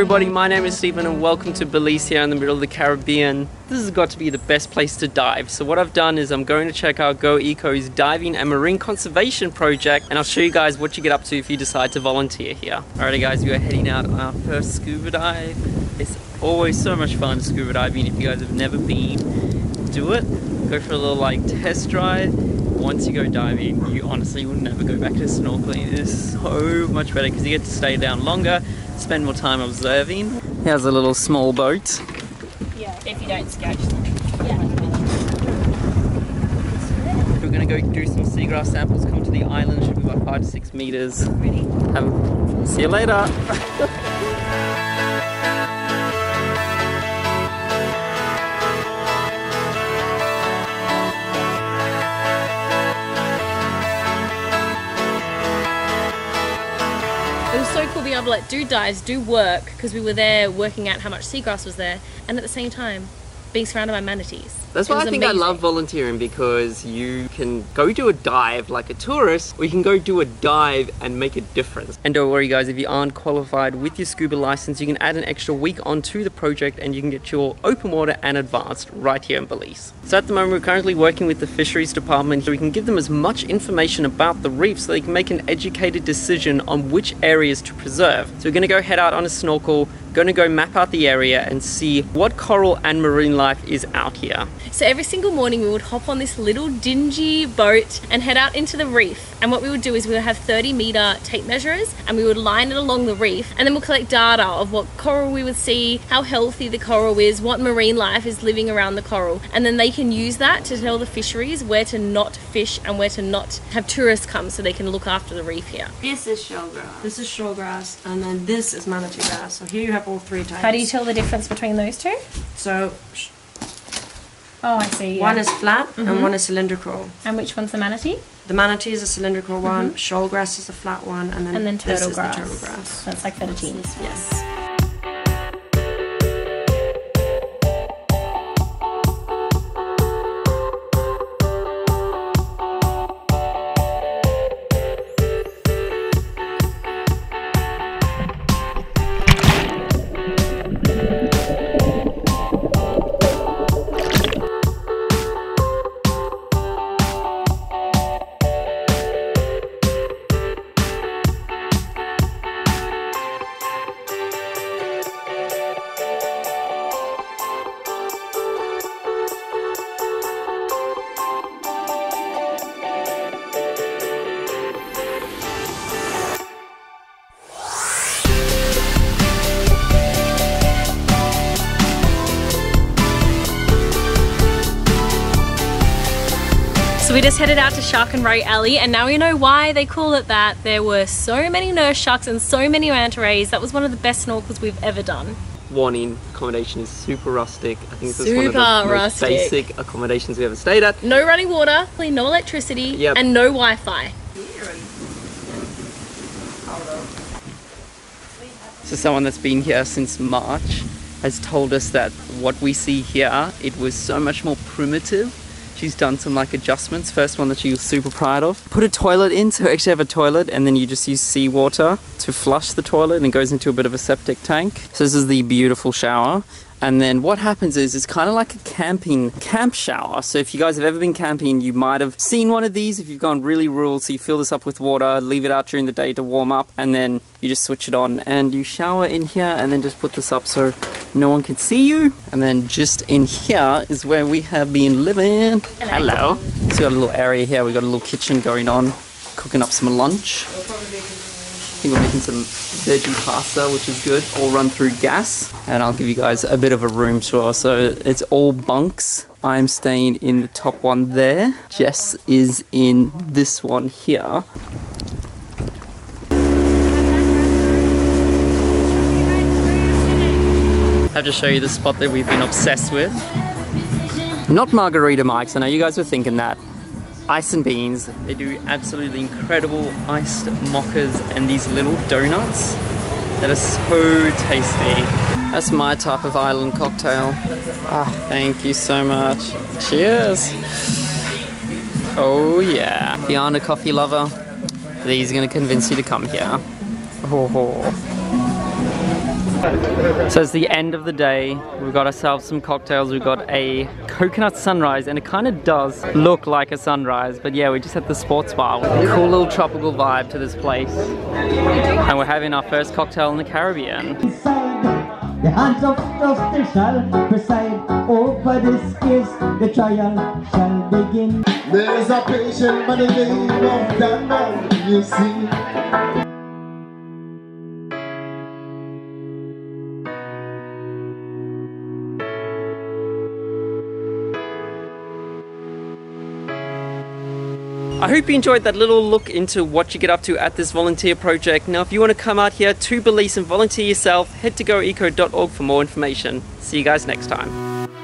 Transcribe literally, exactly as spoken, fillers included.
everybody, my name is Stephen and welcome to Belize here in the middle of the Caribbean. This has got to be the best place to dive. So what I've done is I'm going to check out Go Eco's diving and marine conservation project, and I'll show you guys what you get up to if you decide to volunteer here. Alrighty guys, we are heading out on our first scuba dive. It's always so much fun scuba diving. If you guys have never been, do it. Go for a little like test drive. Once you go diving, you honestly will never go back to snorkeling. It is so much better because you get to stay down longer, spend more time observing. How's a little small boat? Yeah, if you don't sketch them. Yeah. We're gonna go do some seagrass samples, come to the island, should be about five to six meters. Ready? Um, see you later. Be able to like do dives, do work, because we were there working out how much seagrass was there, and at the same time being surrounded by manatees. That's why I think amazing. I love volunteering, because you can go do a dive like a tourist, or you can go do a dive and make a difference. And don't worry guys, if you aren't qualified with your scuba license, you can add an extra week onto the project and you can get your open water and advanced right here in Belize. So at the moment we're currently working with the fisheries department, so we can give them as much information about the reef so they can make an educated decision on which areas to preserve. So we're going to go head out on a snorkel, going to go map out the area and see what coral and marine life is out here. So every single morning we would hop on this little dingy boat and head out into the reef, and what we would do is we would have thirty meter tape measures and we would line it along the reef, and then we'll collect data of what coral we would see, how healthy the coral is, what marine life is living around the coral, and then they can use that to tell the fisheries where to not fish and where to not have tourists come so they can look after the reef here. This is shellgrass. This is shellgrass, and then this is manatee grass. So here you have all three types. How do you tell the difference between those two? So oh, I see. Yeah. One is flat mm-hmm. and one is cylindrical. And which one's the manatee? The manatee is a cylindrical mm-hmm. one, shoalgrass is a flat one, and then, and then turtle this grass. Is the turtle grass. That's like fettuccine. Yes. So we just headed out to Shark and Ray Alley, and now you know why they call it that. There were so many nurse sharks and so many manta rays. That was one of the best snorkels we've ever done. Warning, accommodation is super rustic. I think this is one of the most basic accommodations we ever stayed at. No running water, no electricity, yep. And no Wi-Fi. So someone that's been here since March has told us that what we see here, it was so much more primitive. She's done some like adjustments. First one that she was super proud of. Put a toilet in, so actually have a toilet, and then you just use seawater to flush the toilet and it goes into a bit of a septic tank. So this is the beautiful shower. And then what happens is it's kind of like a camping camp shower. So if you guys have ever been camping, you might have seen one of these if you've gone really rural. So you fill this up with water, leave it out during the day to warm up, and then you just switch it on and you shower in here, and then just put this up so no one can see you. And then just in here is where we have been living. Hello. Hello. So we got a little area here. We got a little kitchen going on, cooking up some lunch. I think we're making some veggie pasta, which is good, all run through gas. And I'll give you guys a bit of a room tour. So it's all bunks. I'm staying in the top one there. Jess is in this one here. I have to show you the spot that we've been obsessed with. Not margarita mics, I know you guys were thinking that. Ice and beans. They do absolutely incredible iced mockas and these little donuts that are so tasty. That's my type of island cocktail. Ah, thank you so much. Cheers. Oh yeah. If you aren't a coffee lover, these are going to convince you to come here. Oh. So it's the end of the day, we've got ourselves some cocktails, we've got a coconut sunrise, and it kind of does look like a sunrise, but yeah, we just had the sports bar. Cool little tropical vibe to this place. And we're having our first cocktail in the Caribbean. The hands of the official preside over this case, the trial shall begin. There is a patient by the name of the man, you see. I hope you enjoyed that little look into what you get up to at this volunteer project. Now if you want to come out here to Belize and volunteer yourself, head to go eco dot org for more information. See you guys next time.